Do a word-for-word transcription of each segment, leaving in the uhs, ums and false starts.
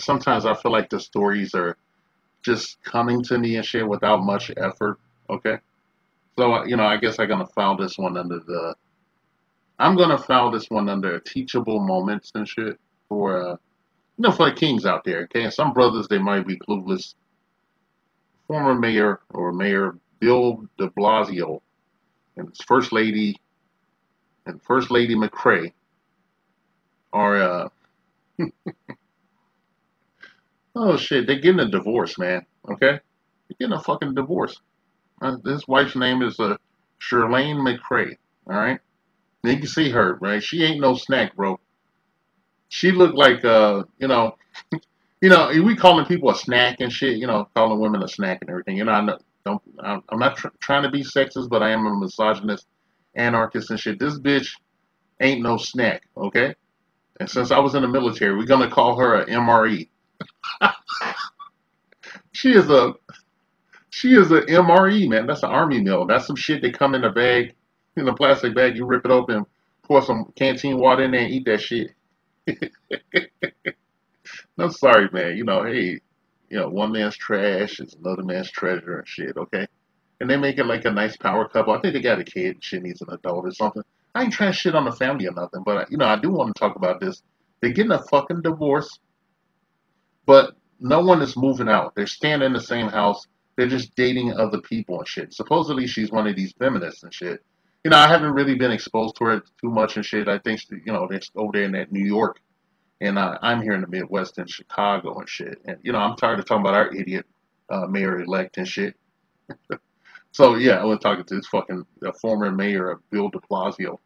because sometimes I feel like the stories are just coming to me and shit without much effort, okay? So, you know, I guess I'm going to file this one under the, I'm going to file this one under teachable moments and shit for, uh, you know, for the kings out there, okay? And some brothers, they might be clueless. Former mayor, or Mayor Bill de Blasio, and his First Lady, and First Lady McCray, are, uh, oh shit, they're getting a divorce, man, okay? They're getting a fucking divorce. Uh, this wife's name is uh, Chirlane McCray, all right? And you can see her, right? She ain't no snack, bro. She looked like, uh, you know, you know, we calling people a snack and shit, you know, calling women a snack and everything. You know, I know, don't, I'm not tr trying to be sexist, but I am a misogynist, anarchist and shit. This bitch ain't no snack, okay? And since I was in the military, we're going to call her an M R E. She is a, she is an M R E, man. That's an Army meal. That's some shit they come in a bag, in a plastic bag. You rip it open, pour some canteen water in there and eat that shit. I'm sorry, man. You know, hey, you know, one man's trash is another man's treasure and shit, okay? And they make it like a nice power couple. I think they got a kid and shit, needs an adult or something. I ain't trying to shit on the family or nothing, but, you know, I do want to talk about this. They're getting a fucking divorce, but no one is moving out. They're staying in the same house. They're just dating other people and shit. Supposedly, she's one of these feminists and shit. You know, I haven't really been exposed to her too much and shit. I think, you know, they're over there in that New York. And uh, I'm here in the Midwest in Chicago and shit. And, you know, I'm tired of talking about our idiot uh, mayor-elect and shit. So, yeah, I was talking to this fucking uh, former mayor of Bill de Blasio.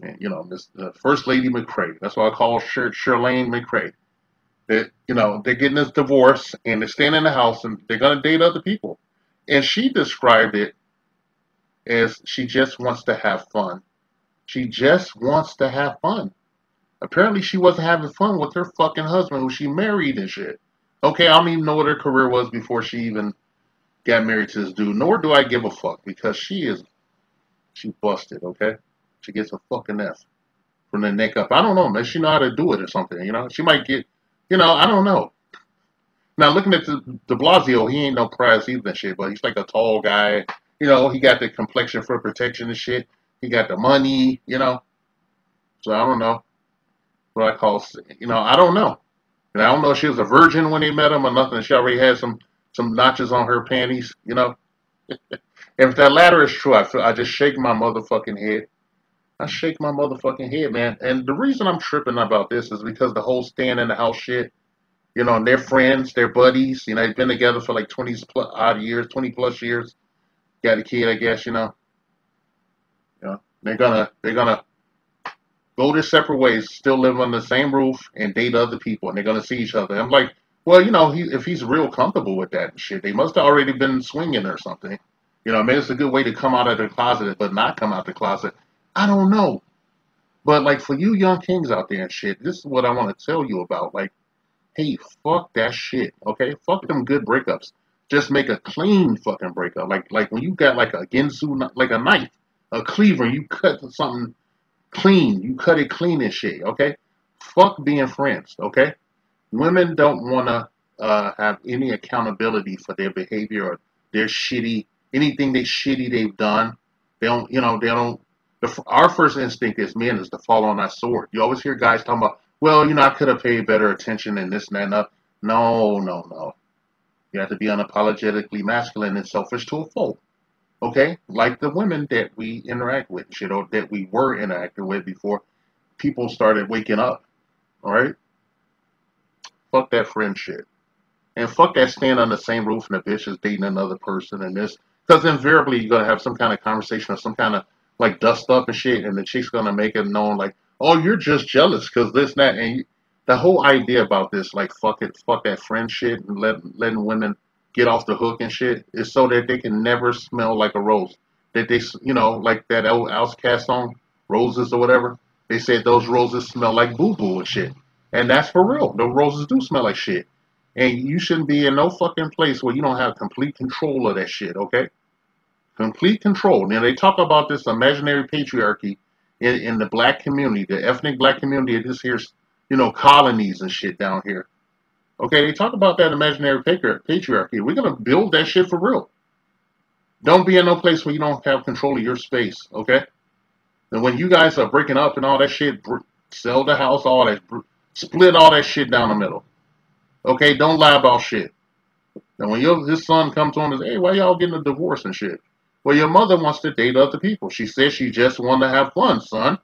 And, you know, this uh, First Lady McCray. That's why I call her Chirlane McCray. That, you know, they're getting this divorce and they're staying in the house and they're going to date other people. And she described it as she just wants to have fun. She just wants to have fun. Apparently, she wasn't having fun with her fucking husband who she married and shit. Okay, I don't even know what her career was before she even got married to this dude. Nor do I give a fuck because she is, she busted, okay? She gets a fucking F from the neck up. I don't know, man. She know how to do it or something, you know? She might get, you know, I don't know. Now, looking at the, de Blasio, he ain't no prize either and shit, but he's like a tall guy. You know, he got the complexion for protection and shit. He got the money, you know? So, I don't know. What I call, you know, I don't know. And I don't know if she was a virgin when they met him or nothing. She already had some, some notches on her panties, you know. And if that latter is true, I, feel, I just shake my motherfucking head. I shake my motherfucking head, man. And the reason I'm tripping about this is because the whole stand in the house shit, you know, and they're friends, they're buddies. You know, they've been together for like twenty plus odd years, twenty plus years. Got a kid, I guess, you know. You know, they're gonna, they're gonna. go their separate ways, still live under the same roof, and date other people, and they're going to see each other. I'm like, well, you know, he, if he's real comfortable with that and shit, they must have already been swinging or something. You know, maybe it's a good way to come out of the closet, but not come out the closet. I don't know. But, like, for you young kings out there and shit, this is what I want to tell you about. Like, hey, fuck that shit, okay? Fuck them good breakups. Just make a clean fucking breakup. Like, like when you got, like, a ginsu, like a knife, a cleaver, you cut something clean. You cut it clean and shit, okay? Fuck being friends, okay? Women don't want to uh, have any accountability for their behavior or their shitty, anything they shitty they've done. They don't, you know, they don't, the, our first instinct as men is to fall on our sword. You always hear guys talking about, well, you know, I could have paid better attention and this and that and that. No, no, no. You have to be unapologetically masculine and selfish to a fault. Okay, like the women that we interact with, shit, or that we were interacting with before people started waking up, all right? Fuck that friend shit. And fuck that stand on the same roof and the bitch is dating another person and this. Because invariably you're going to have some kind of conversation or some kind of, like, dust up and shit, and the chick's going to make it known, like, oh, you're just jealous because this and that. And you, the whole idea about this, like, fuck it, fuck that friend shit and let, letting women get off the hook and shit, is so that they can never smell like a rose. That they, you know, like that old Outkast song, Roses or whatever, they said those roses smell like boo-boo and shit. And that's for real. The roses do smell like shit. And you shouldn't be in no fucking place where you don't have complete control of that shit, okay? Complete control. Now, they talk about this imaginary patriarchy in, in the black community, the ethnic black community of this here's, you know, colonies and shit down here. Okay, they talk about that imaginary patriarchy. We're going to build that shit for real. Don't be in no place where you don't have control of your space, okay? And when you guys are breaking up and all that shit, sell the house, all that, split all that shit down the middle. Okay, don't lie about shit. And when your his son comes on and says, hey, why y'all getting a divorce and shit? Well, your mother wants to date other people. She says she just wanted to have fun, son.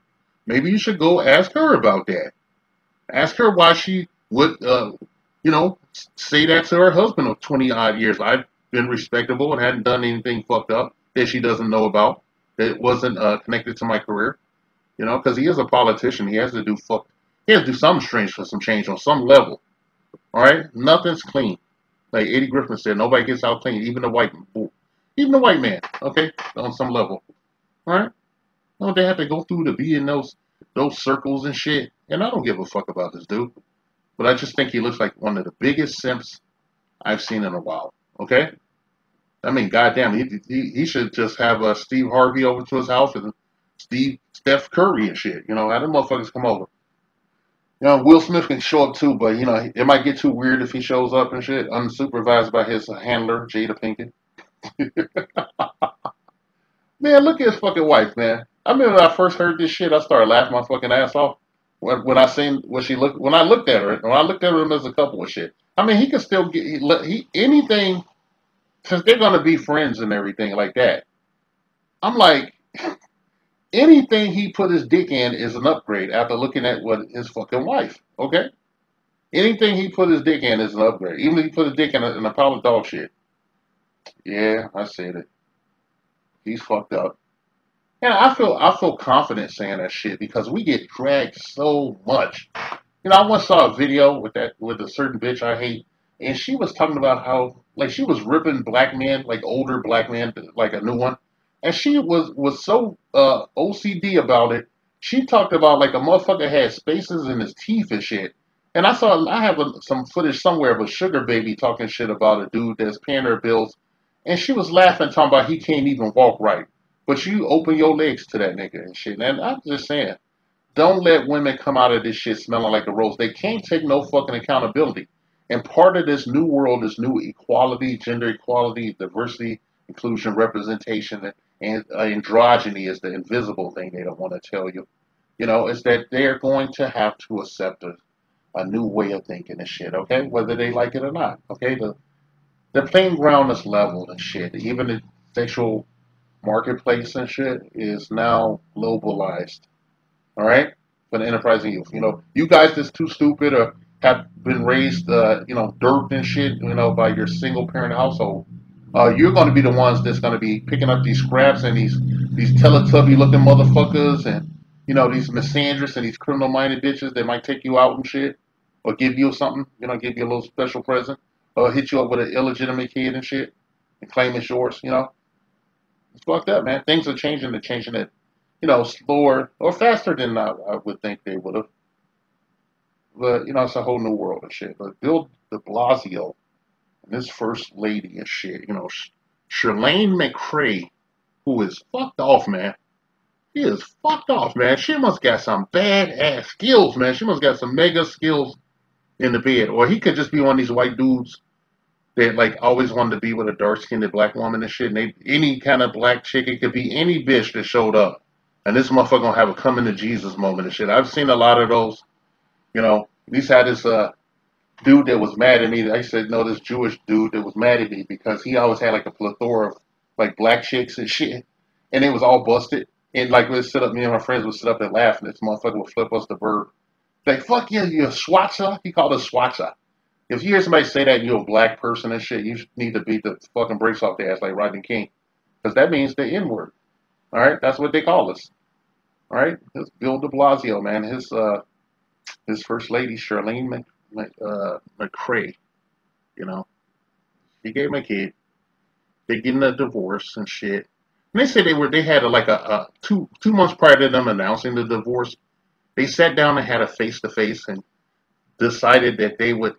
Maybe you should go ask her about that. Ask her why she would, uh, you know, say that to her husband of twenty odd years. I've been respectable and hadn't done anything fucked up that she doesn't know about, that wasn't uh, connected to my career. You know, because he is a politician. He has to do fuck. He has to do something strange for some change on some level. All right? Nothing's clean. Like Eddie Griffin said, nobody gets out clean, even the white, even the white man, okay, on some level, all right? No, they have to go through to be in those those circles and shit, and I don't give a fuck about this dude, but I just think he looks like one of the biggest simps I've seen in a while, okay? I mean, goddamn, he he, he should just have uh, Steve Harvey over to his house and Steve Steph Curry and shit, you know, how them motherfuckers come over. You know, Will Smith can show up too, but, you know, it might get too weird if he shows up and shit, unsupervised by his handler, Jada Pinkett. Man, look at his fucking wife, man. I remember when I first heard this shit, I started laughing my fucking ass off when, when I seen, when she looked, when I looked at her, when I looked at him as a couple of shit. I mean, he could still get, he, he anything, since they're going to be friends and everything like that. I'm like... Anything he put his dick in is an upgrade after looking at what his fucking wife, okay? Anything he put his dick in is an upgrade. Even if he put his dick in a, in a pile of dog shit. Yeah, I said it. He's fucked up. And I feel I feel confident saying that shit because we get dragged so much. You know, I once saw a video with that with a certain bitch I hate, and she was talking about how, like, she was ripping black men, like older black men, like a new one. And she was, was so uh, O C D about it. She talked about like a motherfucker had spaces in his teeth and shit. And I saw, I have a, some footage somewhere of a sugar baby talking shit about a dude that's paying her bills. And she was laughing, talking about he can't even walk right. But you open your legs to that nigga and shit. And I'm just saying, don't let women come out of this shit smelling like a rose. They can't take no fucking accountability. And part of this new world is new equality, gender equality, diversity, inclusion, representation, and And androgyny is the invisible thing they don't want to tell you. You know, it's that they're going to have to accept a, a new way of thinking and shit, okay? Whether they like it or not, okay? The, the playing ground is leveled and shit. Even the sexual marketplace and shit is now globalized, all right? For the enterprising youth. You know, you guys that's too stupid or have been raised, uh, you know, dirt and shit, you know, by your single-parent household. Uh, you're going to be the ones that's going to be picking up these scraps and these these Teletubby-looking motherfuckers and, you know, these misandrists and these criminal-minded bitches that might take you out and shit or give you something, you know, give you a little special present or hit you up with an illegitimate kid and shit and claim it's yours, you know. It's fucked up, man. Things are changing. They're changing it, you know, slower or faster than I, I would think they would have. But, you know, it's a whole new world and shit. But Bill de Blasio, this first lady and shit, you know, Chirlane McCray, who is fucked off, man. She is fucked off, man. She must got some badass skills, man. She must got some mega skills in the bed. Or he could just be one of these white dudes that, like, always wanted to be with a dark-skinned black woman and shit. And they, any kind of black chick, it could be any bitch that showed up. And this motherfucker gonna have a coming-to-Jesus moment and shit. I've seen a lot of those, you know. These had this, uh... dude that was mad at me, I said, no, this Jewish dude that was mad at me because he always had like a plethora of like black chicks and shit, and it was all busted. And like we sit up, me and my friends would sit up and laugh, and this motherfucker would flip us the bird. Like, fuck yeah, you're a swatcha. He called us swatcha. If you hear somebody say that and you're a black person and shit, you need to beat the fucking brakes off their ass like Rodney King, because that means the N-word. All right, that's what they call us. All right, it's Bill de Blasio, man. His uh, his first lady, Chirlane McCray. Like, uh, McCray, you know, she gave him a kid. They're getting a divorce and shit. And they said they were, they had a, like a, a two two months prior to them announcing the divorce, they sat down and had a face to face and decided that they would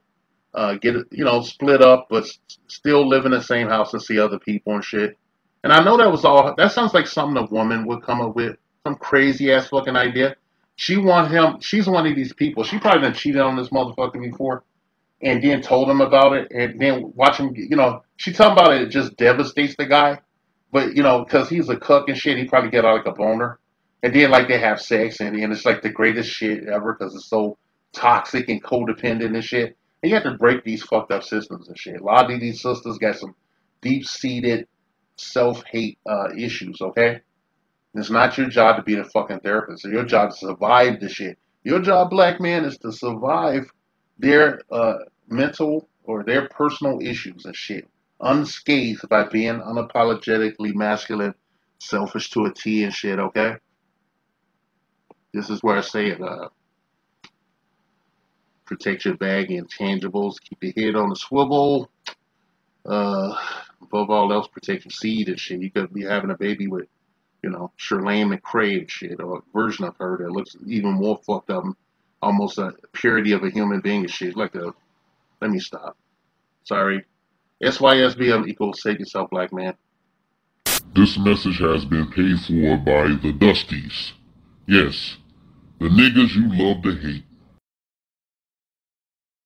uh, get, you know, split up, but still live in the same house and see other people and shit. And I know that was all. That sounds like something a woman would come up with, some crazy ass fucking idea. She want him, she's one of these people. She probably done cheated on this motherfucker before. and then told him about it, and then watch him, you know, she talking about it, it just devastates the guy. But, you know, because he's a cuck and shit, he probably get out like a boner. And then, like, they have sex, and, and it's, like, the greatest shit ever because it's so toxic and codependent and shit. And you have to break these fucked up systems and shit. A lot of these sisters got some deep-seated self-hate uh, issues, okay? And it's not your job to be the fucking therapist. Your job is to survive this shit. Your job, black man, is to survive their uh, mental or their personal issues and shit, unscathed by being unapologetically masculine, selfish to a T and shit, okay? This is where I say it. Uh, protect your bag and intangibles. Keep your head on the swivel. Uh, above all else, protect your seed and shit. You could be having a baby with, you know, Chirlane McCray and shit, or a version of her that looks even more fucked up, almost a purity of a human being and shit. Like a, let me stop. Sorry. S Y S B equals save yourself, black man. This message has been paid for by the Dusties. Yes, the niggas you love to hate.